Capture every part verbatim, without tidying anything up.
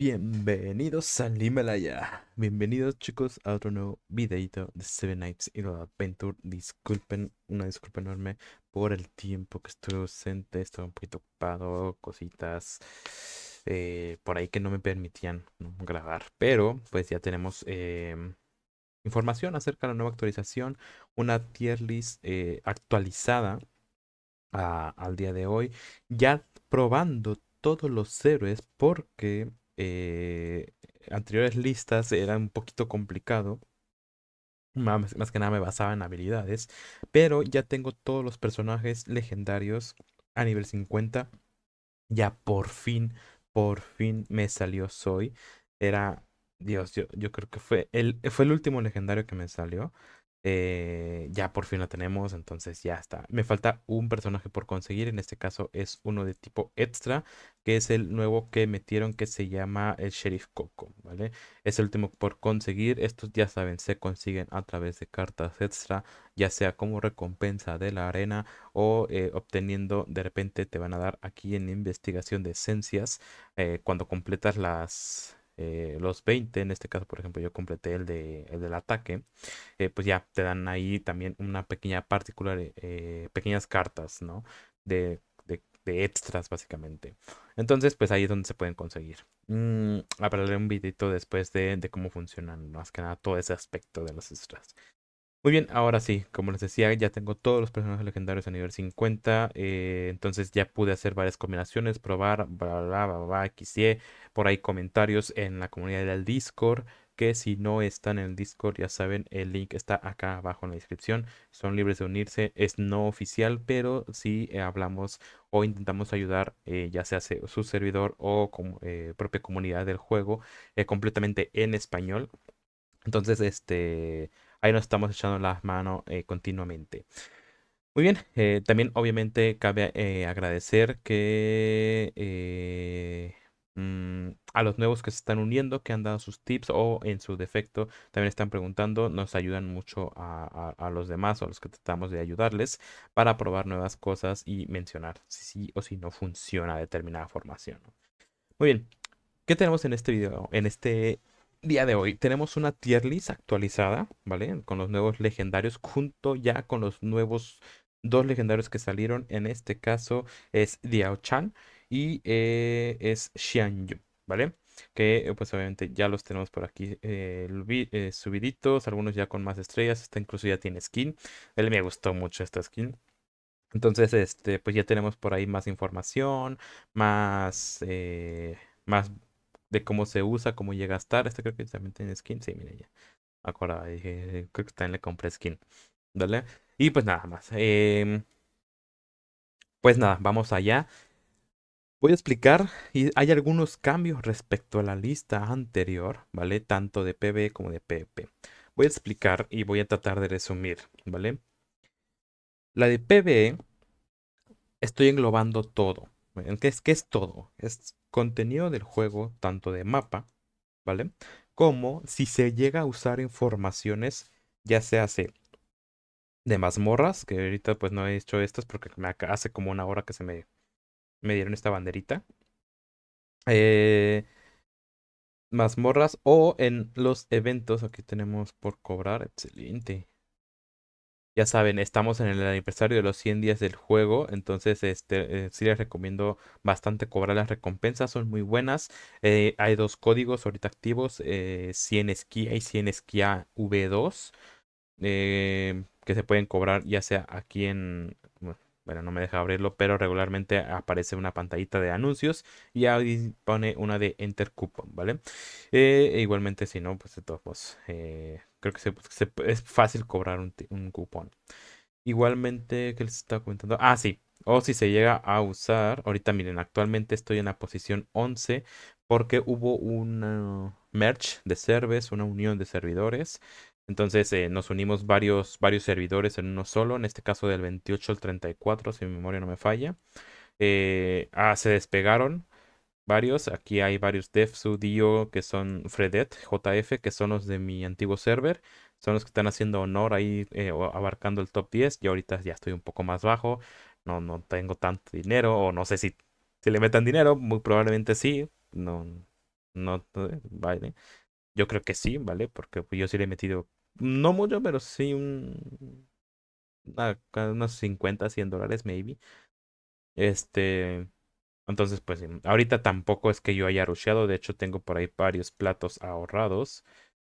Bienvenidos a Limelaya. Bienvenidos chicos a otro nuevo videito de Seven Knights Idle Adventure. Disculpen, una disculpa enorme por el tiempo que estuve ausente. Estaba un poquito ocupado, cositas eh, por ahí que no me permitían ¿no? grabar. Pero pues ya tenemos eh, información acerca de la nueva actualización. Una tier list eh, actualizada a, al día de hoy. Ya probando todos los héroes porque eh, anteriores listas era un poquito complicado. Más, más que nada me basaba en habilidades. Pero ya tengo todos los personajes legendarios a nivel cincuenta. Ya por fin, por fin me salió Zoe. Era, Dios, yo, yo creo que fue el, fue el último legendario que me salió. Eh, ya por fin la tenemos, entonces ya está. Me falta un personaje por conseguir, en este caso es uno de tipo extra, que es el nuevo que metieron que se llama el Sheriff Coco, ¿vale? Es el último por conseguir. Estos ya saben, se consiguen a través de cartas extra, ya sea como recompensa de la arena o eh, obteniendo, de repente te van a dar aquí en investigación de esencias, eh, cuando completas las... Eh, los veinte, en este caso por ejemplo yo completé el, de, el del ataque, eh, pues ya te dan ahí también una pequeña particular, eh, pequeñas cartas, ¿no? De, de, de extras básicamente. Entonces pues ahí es donde se pueden conseguir. Mm, hablaré un videito después de, de cómo funcionan más que nada todo ese aspecto de los extras. Muy bien, ahora sí, como les decía, ya tengo todos los personajes legendarios a nivel cincuenta, eh, entonces ya pude hacer varias combinaciones, probar, bla, bla, bla, bla, x, y, por ahí comentarios en la comunidad del Discord, que si no están en el Discord, ya saben, el link está acá abajo en la descripción, son libres de unirse, es no oficial, pero sí eh, hablamos o intentamos ayudar, eh, ya sea su servidor o com eh, propia comunidad del juego, eh, completamente en español. Entonces, este... ahí nos estamos echando las manos eh, continuamente. Muy bien, eh, también obviamente cabe eh, agradecer que eh, mm, a los nuevos que se están uniendo, que han dado sus tips o en su defecto también están preguntando, nos ayudan mucho a, a, a los demás o a los que tratamos de ayudarles para probar nuevas cosas y mencionar si sí o si no funciona determinada formación. Muy bien, ¿qué tenemos en este video? En este día de hoy tenemos una tier list actualizada, ¿vale? Con los nuevos legendarios, junto ya con los nuevos dos legendarios que salieron. En este caso es Diaochan y eh, es Xiang Yu, ¿vale? Que pues obviamente ya los tenemos por aquí eh, eh, subiditos, algunos ya con más estrellas. Esta incluso ya tiene skin. A mí me gustó mucho esta skin. Entonces, este, pues ya tenemos por ahí más información, más... Eh, más de cómo se usa, cómo llega a estar. Este creo que también tiene skin. Sí, mira ya. Acordaba, dije, creo que también le compré skin. ¿Vale? Y pues nada más. Eh, pues nada, vamos allá. Voy a explicar. Y hay algunos cambios respecto a la lista anterior, ¿vale? Tanto de P V como de P V P. Voy a explicar y voy a tratar de resumir, ¿vale? La de P V E estoy englobando todo. ¿Qué es, qué es todo? Es contenido del juego, tanto de mapa, ¿vale? Como si se llega a usar informaciones, ya se hace de mazmorras, que ahorita pues no he hecho estas porque me hace como una hora que se me, me dieron esta banderita. Eh, mazmorras o en los eventos, aquí tenemos por cobrar, excelente. Ya saben, estamos en el aniversario de los cien días del juego, entonces este, eh, sí les recomiendo bastante cobrar las recompensas, son muy buenas. Eh, hay dos códigos ahorita activos, eh, cien esquía y cien esquía V dos, eh, que se pueden cobrar ya sea aquí en... Bueno, no me deja abrirlo, pero regularmente aparece una pantallita de anuncios y ahí pone una de Enter Coupon, ¿vale? Eh, e igualmente, si no, pues de todos modos... Eh, creo que se, se, es fácil cobrar un, un cupón. Igualmente, ¿qué les estaba comentando? Ah, sí. O si se llega a usar. Ahorita miren, actualmente estoy en la posición once. Porque hubo un merge de servers, una unión de servidores. Entonces eh, nos unimos varios, varios servidores en uno solo. En este caso del veintiocho al treinta y cuatro, si mi memoria no me falla. Eh, ah, se despegaron. Varios, aquí hay varios DevSub, Dio, que son Fredet, J F, que son los de mi antiguo server. Son los que están haciendo honor ahí, eh, abarcando el top diez. Yo ahorita ya estoy un poco más bajo. No, no tengo tanto dinero, o no sé si, si le metan dinero. Muy probablemente sí. No, no, vale. Yo creo que sí, ¿vale? Porque yo sí le he metido, no mucho, pero sí un, una, unos cincuenta, cien dólares, maybe. Este, entonces, pues, ahorita tampoco es que yo haya rusheado. De hecho, tengo por ahí varios platos ahorrados.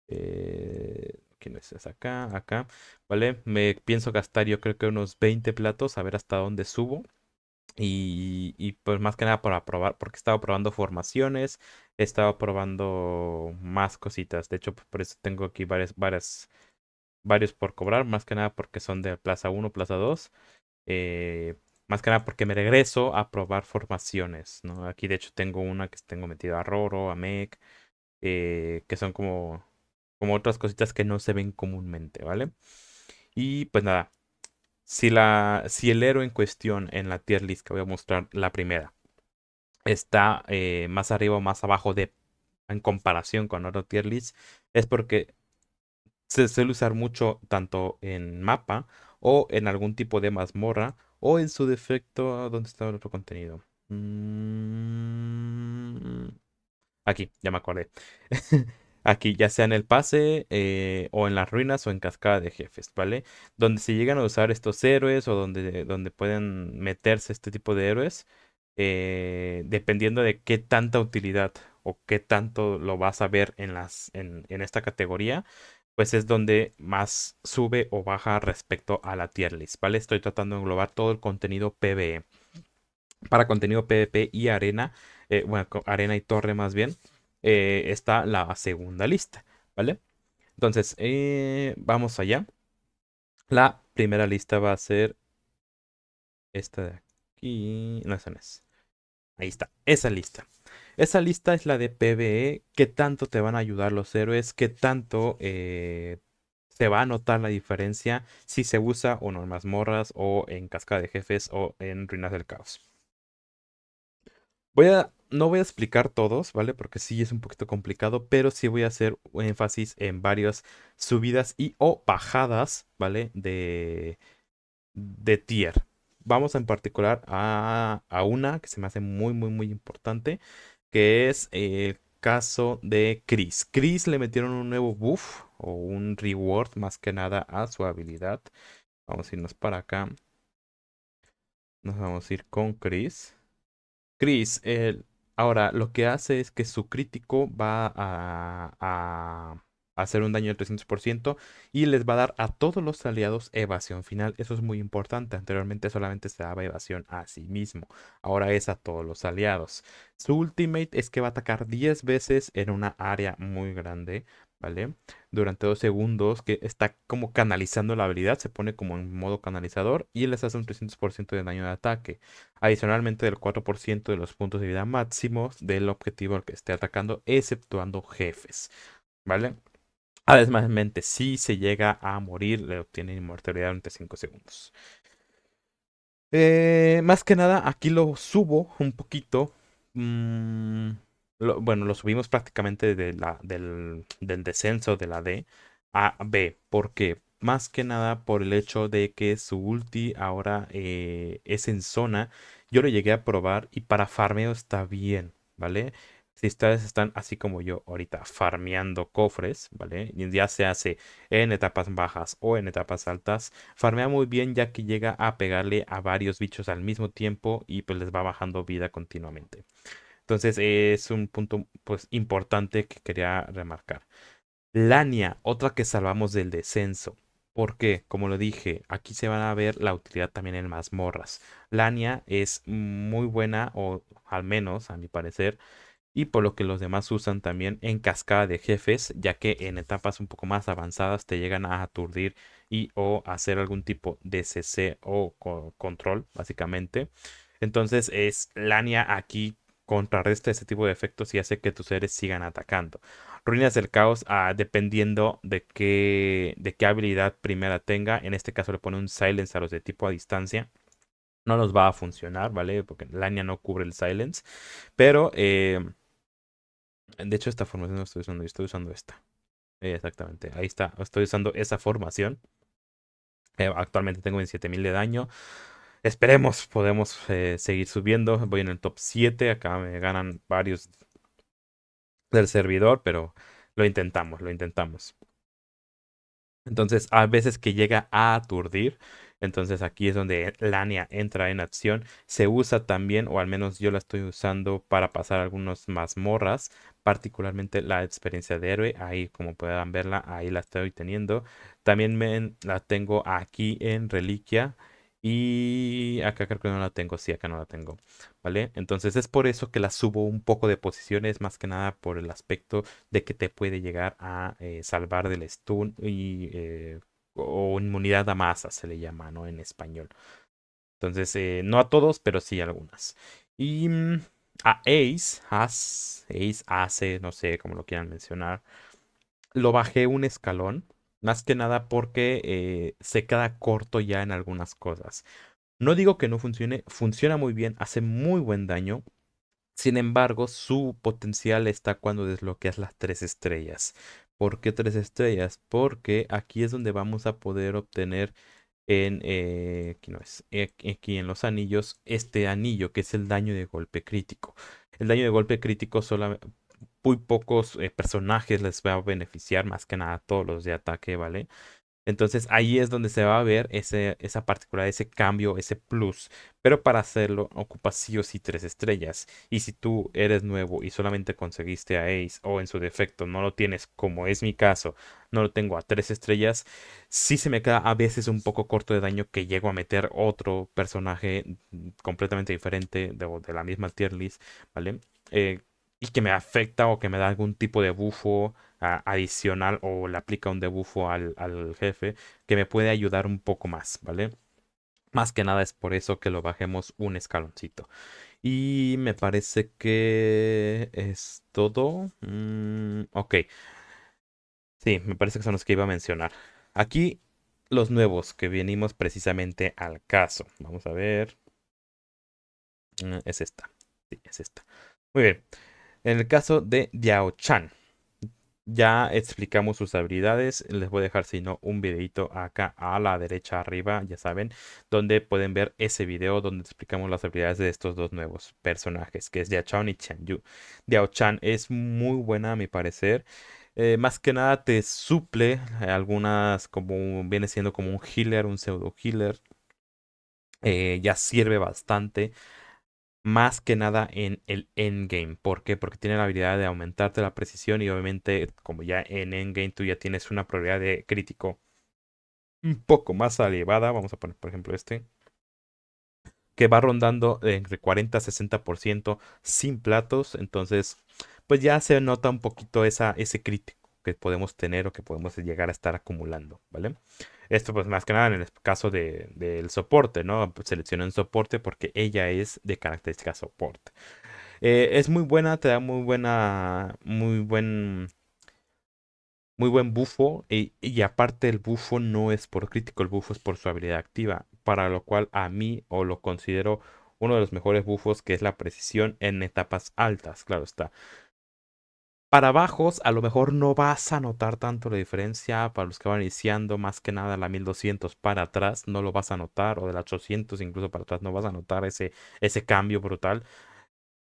Eh, ¿quién es? Es acá, acá, ¿vale? Me pienso gastar, yo creo que unos veinte platos, a ver hasta dónde subo. Y, y pues más que nada para probar, porque estaba probando formaciones, estaba probando más cositas. De hecho, pues por eso tengo aquí varias, varias, varios por cobrar, más que nada porque son de Plaza uno, Plaza dos. Eh, más que nada porque me regreso a probar formaciones, ¿no? Aquí de hecho tengo una que tengo metida a Roro, a Mech, eh, que son como, como otras cositas que no se ven comúnmente, ¿vale? Y pues nada. Si, la, si el héroe en cuestión en la tier list que voy a mostrar, la primera, está eh, más arriba o más abajo de, en comparación con otro tier list, es porque se suele usar mucho tanto en mapa o en algún tipo de mazmorra o en su defecto. ¿Dónde está el otro contenido? Mm, aquí, ya me acordé. Aquí, ya sea en el pase, eh, o en las ruinas o en cascada de jefes, ¿vale? Donde se llegan a usar estos héroes o donde, donde pueden meterse este tipo de héroes, eh, dependiendo de qué tanta utilidad o qué tanto lo vas a ver en, las, en, en esta categoría, pues es donde más sube o baja respecto a la tier list, ¿vale? Estoy tratando de englobar todo el contenido P V E. Para contenido PvP y arena, eh, bueno, arena y torre más bien. Eh, está la segunda lista, ¿vale? Entonces, eh, vamos allá. La primera lista va a ser esta de aquí. No, esa no es. Ahí está, esa lista. Esa lista es la de P V E. ¿Qué tanto te van a ayudar los héroes? ¿Qué tanto eh, se va a notar la diferencia si se usa o no en mazmorras o en cascada de jefes o en ruinas del caos? Voy a... No voy a explicar todos, ¿vale? Porque sí es un poquito complicado, pero sí voy a hacer énfasis en varias subidas y o bajadas, ¿vale? De, de tier. Vamos en particular a, a una que se me hace muy, muy, muy importante, que es el caso de Chris. Chris le metieron un nuevo buff o un reward más que nada a su habilidad. Vamos a irnos para acá. Nos vamos a ir con Chris. Chris, el... Ahora, lo que hace es que su crítico va a, a, a hacer un daño del trescientos por ciento y les va a dar a todos los aliados evasión final. Eso es muy importante. Anteriormente solamente se daba evasión a sí mismo. Ahora es a todos los aliados. Su ultimate es que va a atacar diez veces en una área muy grande, ¿vale? Durante dos segundos, que está como canalizando la habilidad. Se pone como en modo canalizador y les hace un trescientos por ciento de daño de ataque. Adicionalmente del cuatro por ciento de los puntos de vida máximos del objetivo al que esté atacando, exceptuando jefes, ¿vale? Además, si se llega a morir, le obtiene inmortalidad durante cinco segundos. Eh, más que nada, aquí lo subo un poquito. Mmm... Lo, bueno, lo subimos prácticamente de la, del, del descenso de la D a B. ¿Por qué? Más que nada por el hecho de que su ulti ahora eh, es en zona. Yo lo llegué a probar y para farmeo está bien, ¿vale? Si ustedes están así como yo ahorita farmeando cofres, ¿vale? Ya se hace en etapas bajas o en etapas altas. Farmea muy bien ya que llega a pegarle a varios bichos al mismo tiempo y pues les va bajando vida continuamente. Entonces es un punto pues importante que quería remarcar. Lania, otra que salvamos del descenso. Porque, como lo dije, aquí se van a ver la utilidad también en mazmorras. Lania es muy buena, o al menos a mi parecer, y por lo que los demás usan también en cascada de jefes, ya que en etapas un poco más avanzadas te llegan a aturdir y o hacer algún tipo de C C o co- control, básicamente. Entonces es Lania aquí. Contrarresta ese tipo de efectos y hace que tus seres sigan atacando. Ruinas del caos, ah, dependiendo de qué, de qué habilidad primera tenga. En este caso le pone un silence a los de tipo a distancia. No nos va a funcionar, ¿vale? Porque Lania no cubre el silence. Pero, eh, de hecho esta formación no estoy usando. Yo estoy usando esta. Eh, exactamente, ahí está. Estoy usando esa formación. Eh, actualmente tengo veintisiete mil de daño. Esperemos, podemos eh, seguir subiendo. Voy en el top siete. Acá me ganan varios del servidor, pero lo intentamos, lo intentamos. Entonces, a veces que llega a aturdir. Entonces aquí es donde Lania entra en acción. Se usa también, o al menos yo la estoy usando para pasar algunas mazmorras, particularmente la experiencia de héroe. Ahí, como puedan verla, ahí la estoy teniendo. También me, la tengo aquí en reliquia. Y acá creo que no la tengo, sí, acá no la tengo, ¿vale? Entonces es por eso que la subo un poco de posiciones, más que nada por el aspecto de que te puede llegar a eh, salvar del stun y, eh, o inmunidad a masa, se le llama, ¿no? En español. Entonces, eh, no a todos, pero sí a algunas. Y a Ace, Ace, Ace, Ace, no sé cómo lo quieran mencionar, lo bajé un escalón. Más que nada porque eh, se queda corto ya en algunas cosas. No digo que no funcione, funciona muy bien, hace muy buen daño. Sin embargo, su potencial está cuando desbloqueas las tres estrellas. ¿Por qué tres estrellas? Porque aquí es donde vamos a poder obtener en, eh, aquí, no es, aquí en los anillos este anillo que es el daño de golpe crítico. El daño de golpe crítico solamente... muy pocos eh, personajes les va a beneficiar, más que nada todos los de ataque, ¿vale? Entonces ahí es donde se va a ver ese, esa particularidad, ese cambio, ese plus. Pero para hacerlo ocupas sí o sí tres estrellas. Y si tú eres nuevo y solamente conseguiste a Ace, o en su defecto no lo tienes, como es mi caso, no lo tengo a tres estrellas, sí se me queda a veces un poco corto de daño que llego a meter otro personaje completamente diferente de, de la misma tier list, ¿vale? Eh... Y que me afecta o que me da algún tipo de bufo a, adicional, o le aplica un debufo al, al jefe que me puede ayudar un poco más, ¿vale? Más que nada es por eso que lo bajemos un escaloncito. Y me parece que es todo. Mm, ok. Sí, me parece que son los que iba a mencionar. Aquí los nuevos que venimos precisamente al caso. Vamos a ver. Es esta. Sí, es esta. Muy bien. En el caso de Diaochan, ya explicamos sus habilidades. Les voy a dejar, si no, un videito acá a la derecha arriba, ya saben, donde pueden ver ese video donde explicamos las habilidades de estos dos nuevos personajes, que es Diaochan y Xiang Yu. Diaochan es muy buena a mi parecer. Eh, más que nada te suple algunas, como viene siendo como un healer, un pseudo healer. Eh, ya sirve bastante. Más que nada en el endgame. ¿Por qué? Porque tiene la habilidad de aumentarte la precisión. Y obviamente, como ya en endgame tú ya tienes una probabilidad de crítico un poco más elevada. Vamos a poner, por ejemplo, este. Que va rondando entre cuarenta a sesenta por ciento sin platos. Entonces, pues ya se nota un poquito esa, ese crítico que podemos tener o que podemos llegar a estar acumulando, ¿vale? Esto pues más que nada en el caso de, del soporte, ¿no? Seleccioné un soporte porque ella es de característica soporte. Eh, es muy buena, te da muy buena, muy buen, muy buen bufo. Y, y aparte el bufo no es por crítico, el bufo es por su habilidad activa. Para lo cual a mí o lo considero uno de los mejores bufos, que es la precisión en etapas altas, claro está. Para bajos a lo mejor no vas a notar tanto la diferencia, para los que van iniciando más que nada la mil doscientos para atrás no lo vas a notar, o de la ochocientos incluso para atrás no vas a notar ese, ese cambio brutal.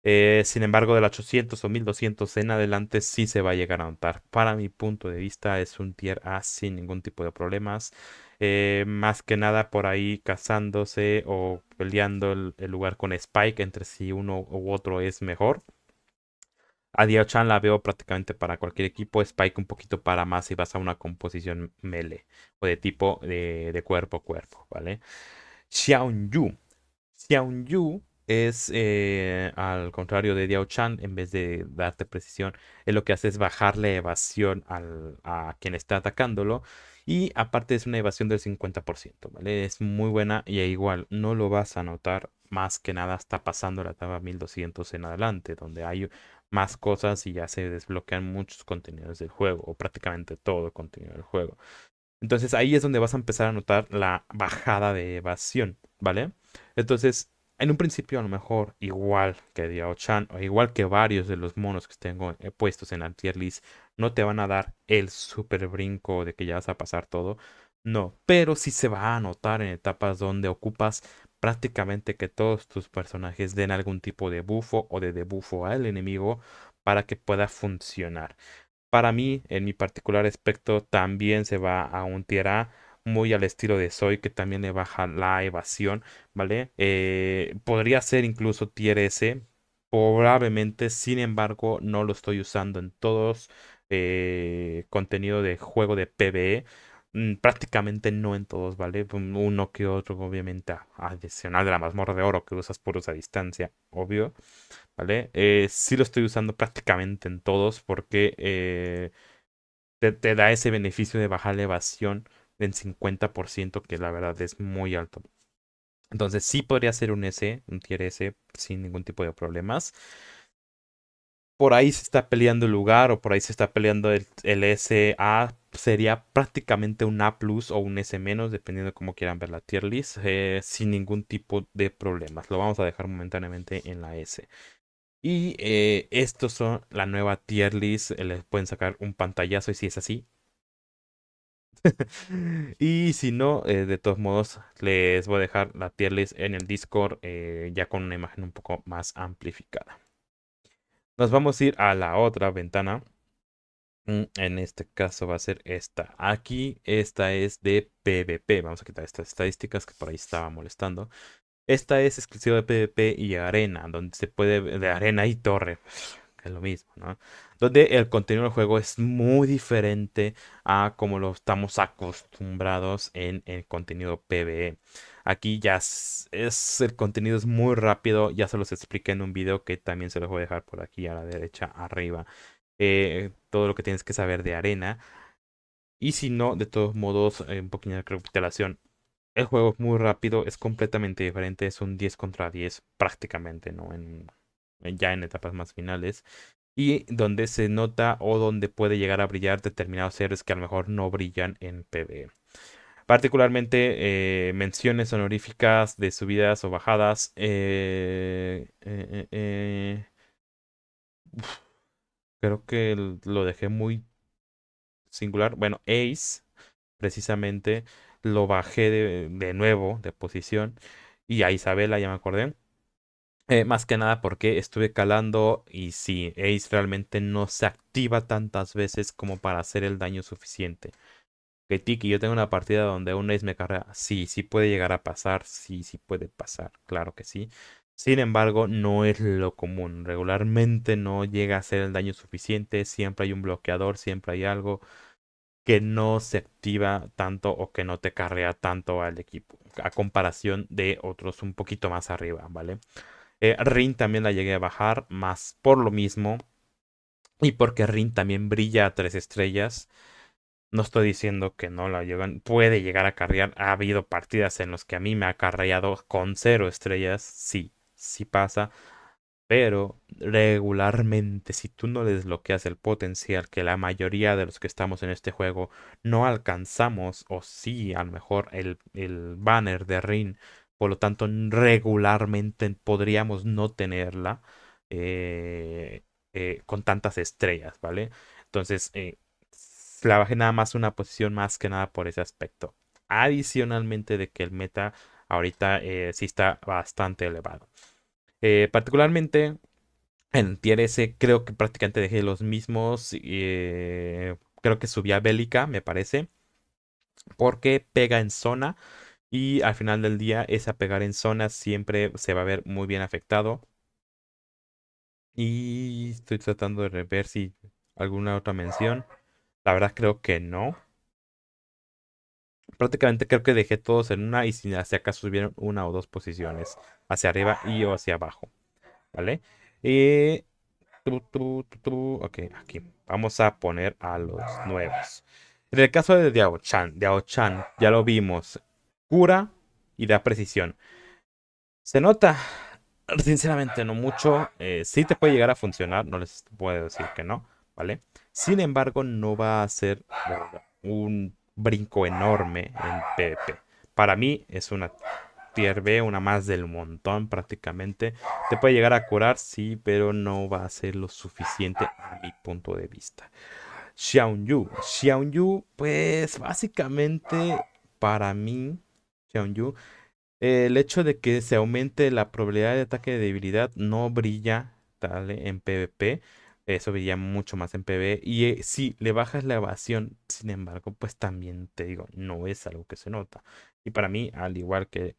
Eh, sin embargo, de la ochocientos o mil doscientos en adelante sí se va a llegar a notar. Para mi punto de vista es un tier A sin ningún tipo de problemas. Eh, más que nada por ahí casándose o peleando el, el lugar con Spike entre si uno u otro es mejor. A Diaochan la veo prácticamente para cualquier equipo. Spike un poquito para más si vas a una composición melee o de tipo de, de cuerpo a cuerpo, ¿vale? Xiao Yu. Xiao Yu es, eh, al contrario de Diaochan, en vez de darte precisión, él lo que hace es bajarle evasión al, a quien está atacándolo. Y aparte es una evasión del cincuenta por ciento, ¿vale? Es muy buena y igual no lo vas a notar, más que nada hasta pasando la etapa mil doscientos en adelante, donde hay más cosas y ya se desbloquean muchos contenidos del juego, o prácticamente todo el contenido del juego. Entonces ahí es donde vas a empezar a notar la bajada de evasión, ¿vale? Entonces en un principio a lo mejor igual que Diaochan o igual que varios de los monos que tengo puestos en la tier list, no te van a dar el super brinco de que ya vas a pasar todo, no, pero sí se va a notar en etapas donde ocupas prácticamente que todos tus personajes den algún tipo de bufo o de debufo al enemigo para que pueda funcionar. Para mí, en mi particular aspecto, también se va a un tier A, muy al estilo de Zoe, que también le baja la evasión, ¿vale? Eh, podría ser incluso tier S, probablemente, sin embargo, no lo estoy usando en todos eh, contenido de juego de P V E. Prácticamente no en todos, ¿vale? Uno que otro, obviamente, adicional de la mazmorra de oro que usas puros a distancia, obvio, ¿vale? Eh, sí lo estoy usando prácticamente en todos porque eh, te, te da ese beneficio de bajar la evasión en cincuenta por ciento, que la verdad es muy alto. Entonces sí podría ser un S, un tier S, sin ningún tipo de problemas. Por ahí se está peleando el lugar, o por ahí se está peleando el, el S A. Sería prácticamente un A plus o un S-, dependiendo de cómo quieran ver la tier list, eh, sin ningún tipo de problemas. Lo vamos a dejar momentáneamente en la S. Y eh, estos son la nueva tier list. Les pueden sacar un pantallazo y si es así. Y si no, eh, de todos modos, les voy a dejar la tier list en el Discord, eh, ya con una imagen un poco más amplificada. Nos vamos a ir a la otra ventana. En este caso va a ser esta. Aquí, esta es de PvP. Vamos a quitar estas estadísticas que por ahí estaba molestando. Esta es exclusiva de PvP y arena, donde se puede... de arena y torre, que es lo mismo, ¿no? Donde el contenido del juego es muy diferente a como lo estamos acostumbrados en el contenido P V E. Aquí ya es, es el contenido es muy rápido. Ya se los expliqué en un video que también se los voy a dejar por aquí a la derecha arriba. Eh, todo lo que tienes que saber de arena. Y si no, de todos modos, eh, un poquito de recapitulación. El juego es muy rápido, es completamente diferente. Es un diez contra diez prácticamente, ¿no? En, en, ya en etapas más finales. Y donde se nota o donde puede llegar a brillar determinados héroes que a lo mejor no brillan en P V E. Particularmente eh, menciones honoríficas de subidas o bajadas. Eh, eh, eh, uf, creo que lo dejé muy singular. Bueno, Ace, precisamente, lo bajé de, de nuevo de posición. Y a Isabela, ya me acordé. Eh, más que nada porque estuve calando y sí, Ace realmente no se activa tantas veces como para hacer el daño suficiente. Que Tiki, yo tengo una partida donde un Ace me carga. Sí, sí puede llegar a pasar. Sí, sí puede pasar. Claro que sí. Sin embargo, no es lo común. Regularmente no llega a hacer el daño suficiente. Siempre hay un bloqueador. Siempre hay algo que no se activa tanto o que no te carrea tanto al equipo. A comparación de otros un poquito más arriba, ¿vale? Eh, Rin también la llegué a bajar. Más por lo mismo. Y porque Rin también brilla a tres estrellas. No estoy diciendo que no la llevan. Puede llegar a carrear. Ha habido partidas en las que a mí me ha carreado con cero estrellas. Sí, sí pasa. Pero regularmente, si tú no le desbloqueas el potencial que la mayoría de los que estamos en este juego no alcanzamos, o sí, a lo mejor el, el banner de Rin, por lo tanto, regularmente podríamos no tenerla eh, eh, con tantas estrellas, ¿vale? Entonces... Eh, la bajé nada más una posición, más que nada por ese aspecto. Adicionalmente de que el meta ahorita eh, sí está bastante elevado. Eh, particularmente en tier S creo que prácticamente dejé los mismos. Eh, creo que subí a Bélica, me parece. Porque pega en zona. Y al final del día esa pegar en zona siempre se va a ver muy bien afectado. Y estoy tratando de ver si alguna otra mención. La verdad creo que no. Prácticamente creo que dejé todos en una y si acaso subieron una o dos posiciones. Hacia arriba y o hacia abajo. ¿Vale? Eh, tu, tu, tu, tu. Ok, aquí. Vamos a poner a los nuevos. En el caso de Diaochan. Diaochan, ya lo vimos. Cura y da precisión. Se nota, sinceramente, no mucho. Eh, sí te puede llegar a funcionar. No les puedo decir que no. ¿Vale? Sin embargo, no va a ser un brinco enorme en PvP. Para mí es una tier B, una más del montón prácticamente. Te puede llegar a curar, sí, pero no va a ser lo suficiente a mi punto de vista. Xiao Yu. Xiao Yu, pues básicamente para mí, Xiao Yu, eh, el hecho de que se aumente la probabilidad de ataque de debilidad no brilla, ¿vale? En PvP. Eso brilla mucho más en P V E. Y eh, si le bajas la evasión, sin embargo, pues también te digo, no es algo que se nota. Y para mí, al igual que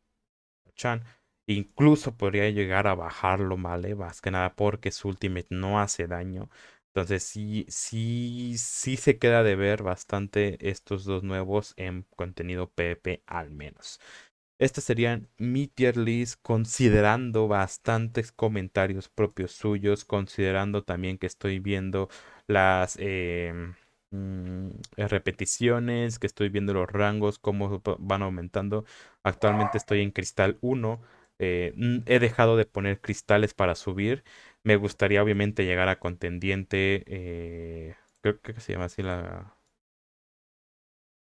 Chan, incluso podría llegar a bajarlo, ¿vale? Más que nada porque su ultimate no hace daño. Entonces sí, sí, sí se queda de ver bastante estos dos nuevos en contenido PvP al menos. Estas serían mi tier list, considerando bastantes comentarios propios suyos, considerando también que estoy viendo las eh, mm, repeticiones, que estoy viendo los rangos, cómo van aumentando. Actualmente estoy en cristal uno, eh, he dejado de poner cristales para subir. Me gustaría obviamente llegar a contendiente, eh, creo, creo que se llama así la...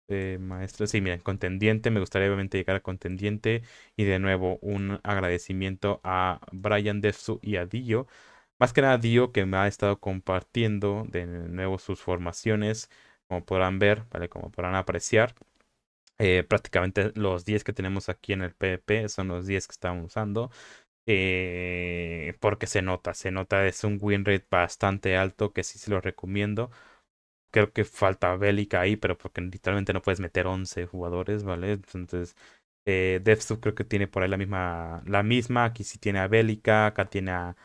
Eh, maestro, sí, miren, contendiente. Me gustaría obviamente llegar a contendiente. Y de nuevo un agradecimiento a Brian Defsu y a Dio, más que nada a Dio, que me ha estado compartiendo de nuevo sus formaciones, como podrán ver, vale, como podrán apreciar. eh, Prácticamente los diez que tenemos aquí en el PvP son los diez que estamos usando. eh, Porque se nota, se nota, es un win rate bastante alto, que sí se los recomiendo. Creo que falta Bélica ahí, pero porque literalmente no puedes meter once jugadores, ¿vale? Entonces, eh, DevSub creo que tiene por ahí la misma. La misma. Aquí sí tiene a Bélica, acá tiene a,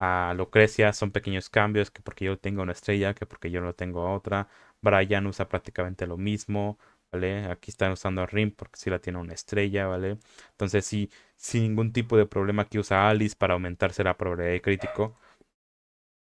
a Lucrecia. Son pequeños cambios, que porque yo tengo una estrella, que porque yo no tengo a otra. Brian usa prácticamente lo mismo, ¿vale? Aquí están usando a Rin porque sí la tiene una estrella, ¿vale? Entonces sí, sin ningún tipo de problema aquí usa a Alice para aumentarse la probabilidad de crítico.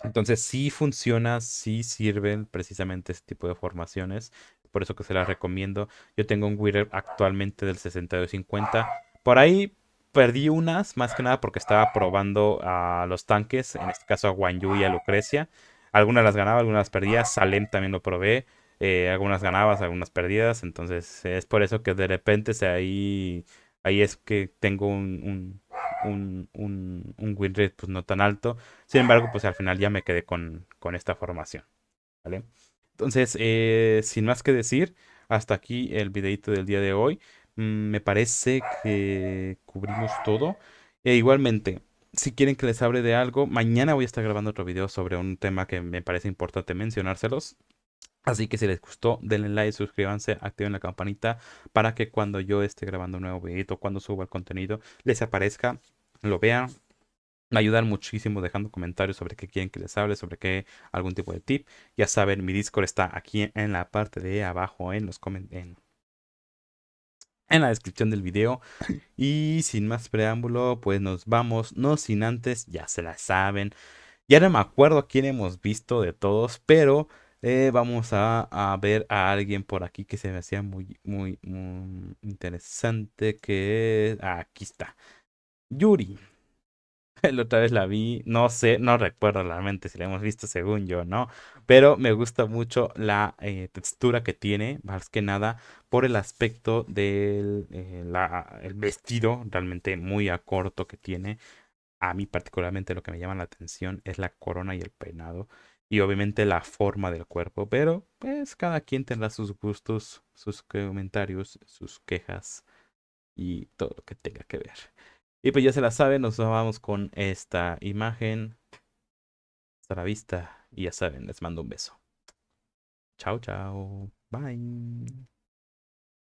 Entonces sí funciona, sí sirven precisamente este tipo de formaciones. Por eso que se las recomiendo. Yo tengo un Wither actualmente del sesenta y dos cincuenta. Por ahí perdí unas, más que nada porque estaba probando a los tanques. En este caso a Guan Yu y a Lucrecia. Algunas las ganaba, algunas las perdía. Salem también lo probé. Eh, algunas ganabas, algunas perdidas. Entonces es por eso que de repente se ahí... Ahí es que tengo un, un, un, un, un win rate pues no tan alto. Sin embargo, pues al final ya me quedé con, con esta formación, ¿vale? Entonces, eh, sin más que decir, hasta aquí el videito del día de hoy. Mm, me parece que cubrimos todo. E igualmente, si quieren que les hable de algo, mañana voy a estar grabando otro video sobre un tema que me parece importante mencionárselos. Así que si les gustó, denle like, suscríbanse, activen la campanita para que cuando yo esté grabando un nuevo videito, cuando suba el contenido, les aparezca, lo vean. Me ayudan muchísimo dejando comentarios sobre qué quieren que les hable, sobre qué, algún tipo de tip. Ya saben, mi Discord está aquí en la parte de abajo, en los comentarios. En la descripción del video. Y sin más preámbulo, pues nos vamos. No sin antes, ya se la saben. Ya no me acuerdo a quién hemos visto de todos, pero... Eh, vamos a, a ver a alguien por aquí que se me hacía muy, muy, muy interesante, que es... Ah, aquí está. Yuri. La otra vez la vi, no sé, no recuerdo realmente si la hemos visto, según yo, ¿no? Pero me gusta mucho la eh, textura que tiene, más que nada por el aspecto del eh, la, el vestido realmente muy a corto que tiene. A mí particularmente lo que me llama la atención es la corona y el peinado. Y obviamente la forma del cuerpo, pero pues cada quien tendrá sus gustos, sus comentarios, sus quejas y todo lo que tenga que ver. Y pues ya se la saben, nos vamos con esta imagen. Hasta la vista y ya saben, les mando un beso. Chao, chao. Bye.